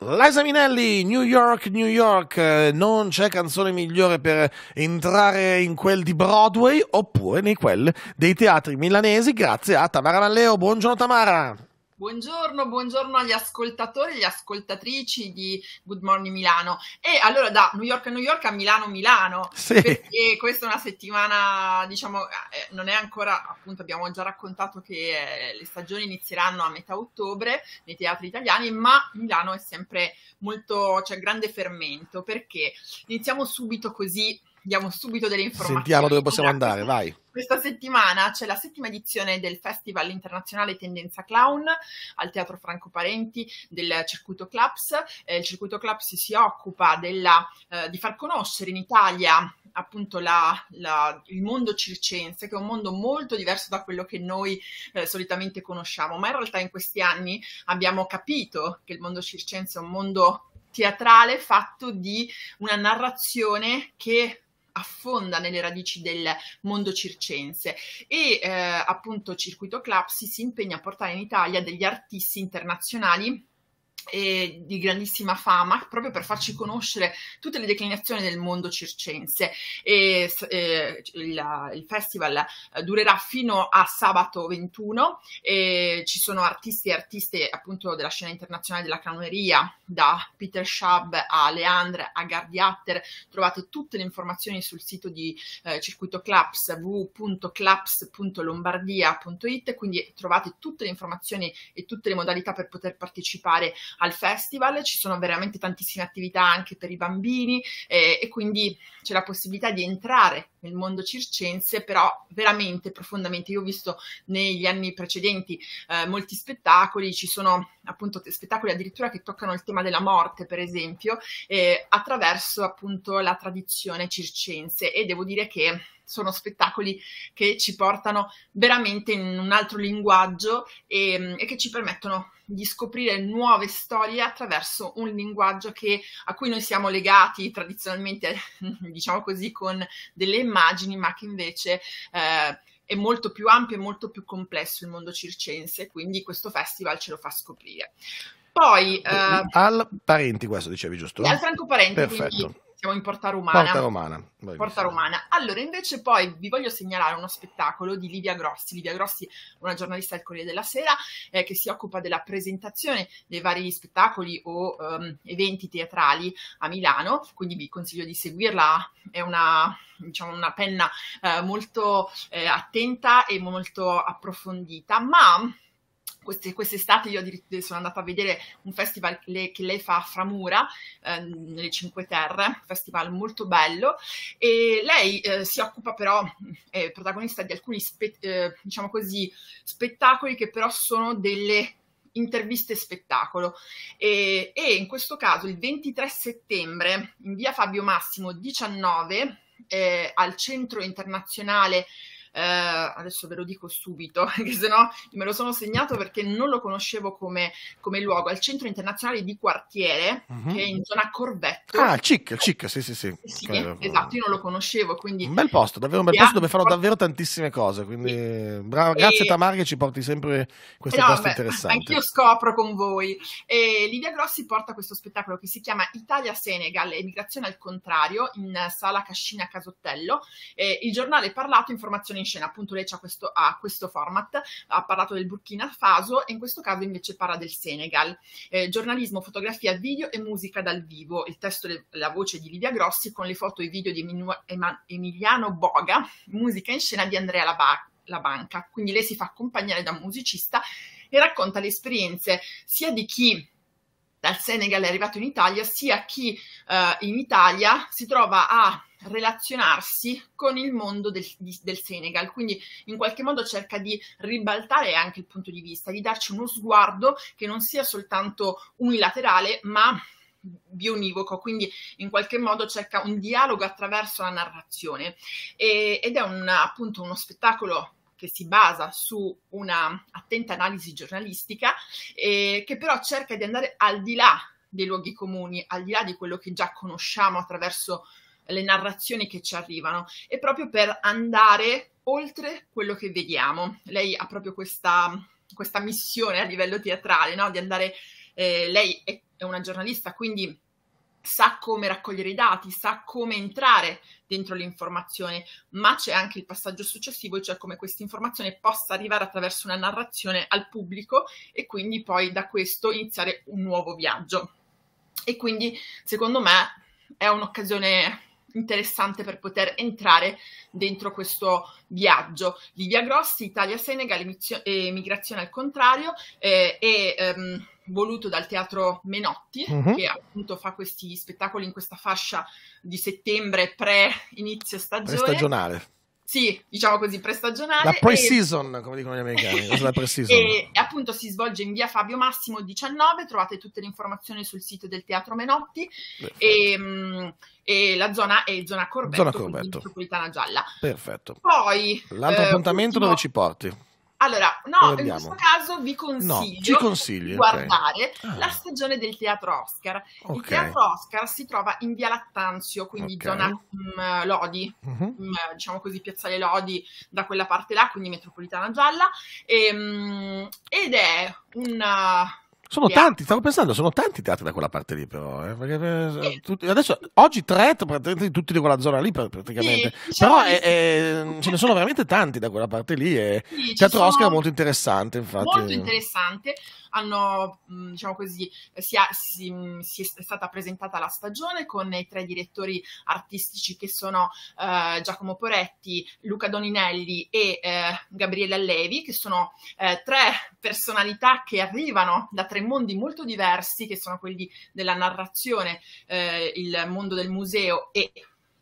Liza Minelli, New York, New York, non c'è canzone migliore per entrare in quel di Broadway oppure nei quel dei teatri milanesi grazie a Tamara Malleo. Buongiorno Tamara. Buongiorno, buongiorno agli ascoltatori e alle ascoltatrici di Good Morning Milano. E allora da New York a New York a Milano Milano, sì. Perché questa è una settimana, diciamo, non è ancora, appunto abbiamo già raccontato che le stagioni inizieranno a metà ottobre nei teatri italiani, ma Milano è sempre molto, c'è grande fermento, perché iniziamo subito così, diamo subito delle informazioni. Sentiamo dove possiamo andare, vai. Questa settimana c'è la settima edizione del Festival Internazionale Tendenza Clown al Teatro Franco Parenti del Circuito Clubs. Il Circuito Clubs si occupa di far conoscere in Italia appunto il mondo circense, che è un mondo molto diverso da quello che noi solitamente conosciamo, ma in realtà in questi anni abbiamo capito che il mondo circense è un mondo teatrale fatto di una narrazione che affonda nelle radici del mondo circense e appunto Circuito Clapsis si impegna a portare in Italia degli artisti internazionali e di grandissima fama, proprio per farci conoscere tutte le declinazioni del mondo circense. Il festival durerà fino a sabato 21 e ci sono artisti e artiste appunto della scena internazionale della clowneria, da Peter Schab a Leandre a Gardiatter. Trovate tutte le informazioni sul sito di Circuito Claps, www.claps.lombardia.it, quindi trovate tutte le informazioni e tutte le modalità per poter partecipare al festival. Ci sono veramente tantissime attività anche per i bambini e quindi c'è la possibilità di entrare nel mondo circense, però veramente profondamente. Io ho visto negli anni precedenti molti spettacoli, ci sono appunto spettacoli addirittura che toccano il tema della morte, per esempio, attraverso appunto la tradizione circense, e devo dire che sono spettacoli che ci portano veramente in un altro linguaggio e che ci permettono di scoprire nuove storie attraverso un linguaggio a cui noi siamo legati tradizionalmente, diciamo così, con delle immagini, ma che invece è molto più ampio e molto più complesso il mondo circense, quindi questo festival ce lo fa scoprire. Poi al Parenti, questo dicevi, giusto? Al Franco Parenti. Perfetto. Quindi, siamo in Porta Romana. Porta Romana. Porta Romana. Allora, invece poi vi voglio segnalare uno spettacolo di Livia Grossi. Livia Grossi, una giornalista del Corriere della Sera, che si occupa della presentazione dei vari spettacoli o eventi teatrali a Milano, quindi vi consiglio di seguirla. È una, diciamo, una penna molto attenta e molto approfondita, ma quest'estate io sono andata a vedere un festival che lei fa a Framura, nelle Cinque Terre, un festival molto bello, e lei si occupa però, è protagonista di alcuni diciamo così, spettacoli che però sono delle interviste spettacolo, e in questo caso il 23 settembre in via Fabio Massimo 19 al Centro Internazionale, adesso ve lo dico subito perché sennò me lo sono segnato perché non lo conoscevo come luogo, al Centro Internazionale di Quartiere, che è in zona Corvetto. Ah, chic, sì, esatto, io non lo conoscevo, quindi un bel posto, davvero un bel posto dove farò davvero tantissime cose, quindi bravo, grazie Tamara che ci porti sempre questi posti interessanti. Anch'io scopro con voi. E Livia Grossi porta questo spettacolo che si chiama Italia-Senegal, emigrazione al contrario, in sala Cascina Casottello. Il giornale parlato, informazioni in scena, appunto lei ha questo format, ha parlato del Burkina Faso e in questo caso invece parla del Senegal. Giornalismo, fotografia, video e musica dal vivo, il testo e la voce di Livia Grossi con le foto e i video di Emiliano Boga, musica in scena di Andrea La Banca. Quindi lei si fa accompagnare da un musicista e racconta le esperienze sia di chi dal Senegal è arrivato in Italia, sia chi in Italia si trova a relazionarsi con il mondo del Senegal, quindi in qualche modo cerca di ribaltare anche il punto di vista, di darci uno sguardo che non sia soltanto unilaterale ma bionivoco, quindi in qualche modo cerca un dialogo attraverso la narrazione, ed è appunto uno spettacolo che si basa su una attenta analisi giornalistica, che però cerca di andare al di là dei luoghi comuni, al di là di quello che già conosciamo attraverso le narrazioni che ci arrivano, e proprio per andare oltre quello che vediamo. Lei ha proprio questa missione a livello teatrale, no? Di andare Lei è una giornalista, quindi sa come raccogliere i dati, sa come entrare dentro l'informazione, ma c'è anche il passaggio successivo, cioè come questa informazione possa arrivare attraverso una narrazione al pubblico e quindi poi da questo iniziare un nuovo viaggio. E quindi secondo me è un'occasione interessante per poter entrare dentro questo viaggio. Livia Grossi, Italia-Senegal, emigrazione al contrario, voluto dal Teatro Menotti, che appunto fa questi spettacoli in questa fascia di settembre pre-inizio stagione. Pre-stagionale. Sì, diciamo così, pre-stagionale. La pre-season, come dicono gli americani. La pre-season. E appunto si svolge in via Fabio Massimo 19, trovate tutte le informazioni sul sito del Teatro Menotti. E la zona è zona Corvetto, metropolitana gialla. Perfetto. Poi l'altro appuntamento dove ci porti? Allora, no, in questo caso vi consiglio di guardare la stagione del Teatro Oscar. Il Teatro Oscar si trova in via Lattanzio, quindi zona Lodi, diciamo così, piazzale Lodi, da quella parte là, quindi metropolitana gialla, ed è una... Sono tanti, stavo pensando, sono tanti teatri da quella parte lì però, perché adesso, oggi tre, praticamente tutti di quella zona lì praticamente, sì, però ce ne sono veramente tanti da quella parte lì e sì, Teatro Oscar è molto interessante infatti. Molto interessante, hanno, diciamo così, è stata presentata la stagione con i tre direttori artistici che sono Giacomo Poretti, Luca Doninelli e Gabriele Allevi, che sono tre personalità che arrivano da tre mondi molto diversi, che sono quelli della narrazione, il mondo del museo e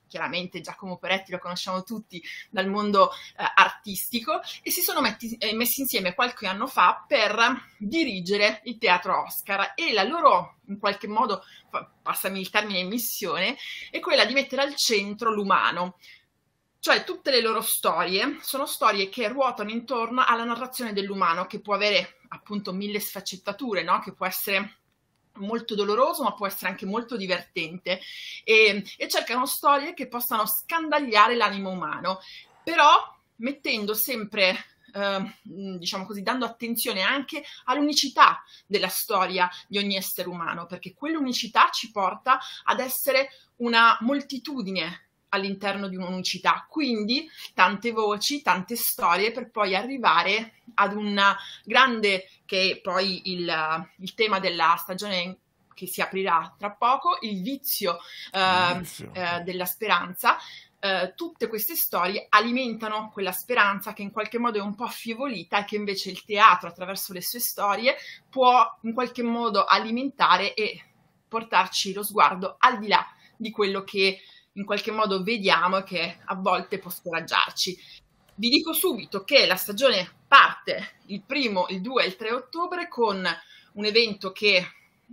chiaramente Giacomo Poretti lo conosciamo tutti dal mondo artistico, e si sono messi insieme qualche anno fa per dirigere il Teatro Oscar, e la loro, in qualche modo, passami il termine, missione è quella di mettere al centro l'umano. Cioè tutte le loro storie sono storie che ruotano intorno alla narrazione dell'umano, che può avere appunto mille sfaccettature, no? Che può essere molto doloroso ma può essere anche molto divertente, e cercano storie che possano scandagliare l'animo umano, però mettendo sempre... diciamo così, dando attenzione anche all'unicità della storia di ogni essere umano, perché quell'unicità ci porta ad essere una moltitudine all'interno di un'unicità, quindi tante voci, tante storie, per poi arrivare ad una grande, che è poi il tema della stagione che si aprirà tra poco, il vizio, della speranza. Tutte queste storie alimentano quella speranza che in qualche modo è un po' affievolita e che invece il teatro attraverso le sue storie può in qualche modo alimentare e portarci lo sguardo al di là di quello che in qualche modo vediamo e che a volte può scoraggiarci. Vi dico subito che la stagione parte il 1, il 2 e il 3 ottobre con un evento che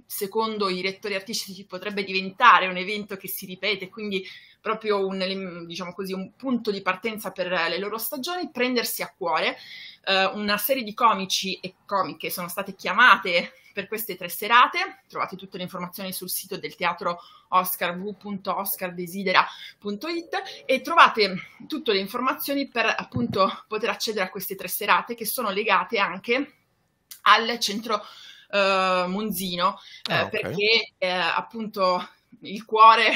secondo i direttori artistici potrebbe diventare un evento che si ripete, quindi proprio un, diciamo così, un punto di partenza per le loro stagioni, Prendersi a cuore. Una serie di comici e comiche sono state chiamate per queste tre serate, trovate tutte le informazioni sul sito del Teatro Oscar, www.oscardesidera.it, e trovate tutte le informazioni per appunto poter accedere a queste tre serate che sono legate anche al Centro Monzino, perché appunto il cuore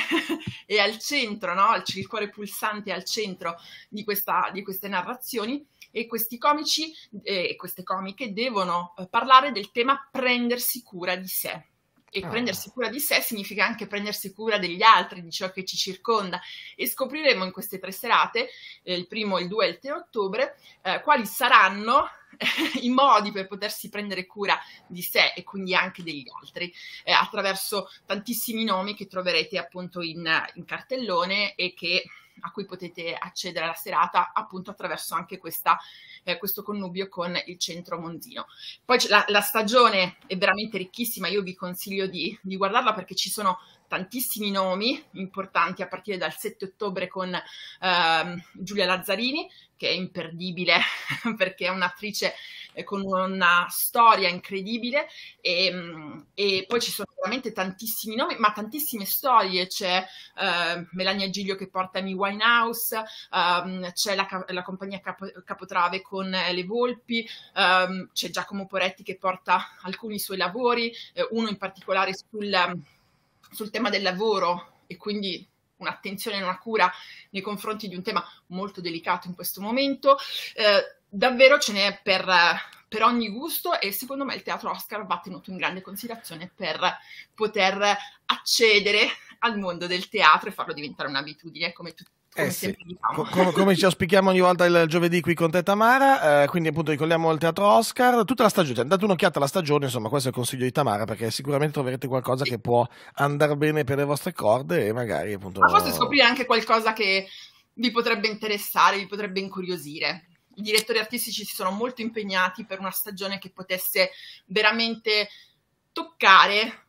è al centro, no? Il cuore pulsante è al centro di, queste narrazioni, e questi comici e queste comiche devono parlare del tema prendersi cura di sé. E prendersi cura di sé significa anche prendersi cura degli altri, di ciò che ci circonda, e scopriremo in queste tre serate, il 1, il 2 e il 3 ottobre, quali saranno i modi per potersi prendere cura di sé e quindi anche degli altri, attraverso tantissimi nomi che troverete appunto in cartellone e a cui potete accedere alla serata appunto attraverso anche questo connubio con il Centro Monzino. Poi la stagione è veramente ricchissima, io vi consiglio di guardarla perché ci sono tantissimi nomi importanti, a partire dal 7 ottobre con Giulia Lazzarini, che è imperdibile perché è un'attrice con una storia incredibile, e poi ci sono veramente tantissimi nomi, ma tantissime storie. C'è Melania Giglio che porta Amy Winehouse, c'è la compagnia Capotrave con Le Volpi, c'è Giacomo Poretti che porta alcuni suoi lavori, uno in particolare sul tema del lavoro, e quindi un'attenzione e una cura nei confronti di un tema molto delicato in questo momento. Davvero ce n'è per ogni gusto, e secondo me il Teatro Oscar va tenuto in grande considerazione per poter accedere al mondo del teatro e farlo diventare un'abitudine, come tutti. Sì. Diciamo. Come ci auspichiamo ogni volta il giovedì qui con te, Tamara, quindi appunto ricolliamo il Teatro Oscar, tutta la stagione, date un'occhiata alla stagione, insomma questo è il consiglio di Tamara, perché sicuramente troverete qualcosa che può andare bene per le vostre corde, e magari appunto... Ma forse scoprire anche qualcosa che vi potrebbe interessare, vi potrebbe incuriosire. I direttori artistici si sono molto impegnati per una stagione che potesse veramente toccare...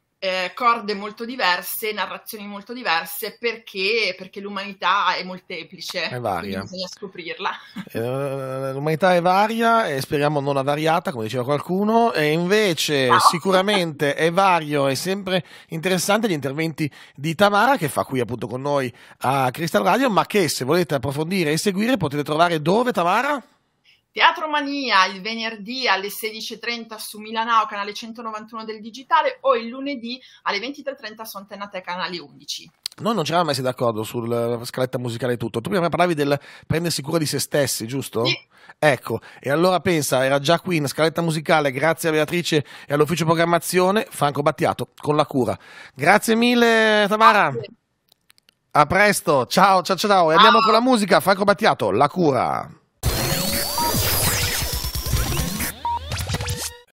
corde molto diverse, narrazioni molto diverse, perché l'umanità è molteplice, è varia. Bisogna scoprirla. L'umanità è varia e speriamo non avariata, come diceva qualcuno, e invece no. Sicuramente è vario e sempre interessante gli interventi di Tamara, che fa qui appunto con noi a Crystal Radio, ma che se volete approfondire e seguire potete trovare dove, Tamara? Teatromania il venerdì alle 16:30 su Milanao, canale 191 del digitale, o il lunedì alle 23:30 su Antenna 3, canale 11. Noi non ci eravamo messi d'accordo sulla scaletta musicale e tutto. Tu prima parlavi del prendersi cura di se stessi, giusto? Sì. Ecco, e allora pensa, era già qui in scaletta musicale, grazie a Beatrice e all'ufficio programmazione, Franco Battiato con la cura. Grazie mille, Tamara. Grazie. A presto, ciao. E andiamo con la musica, Franco Battiato, la cura.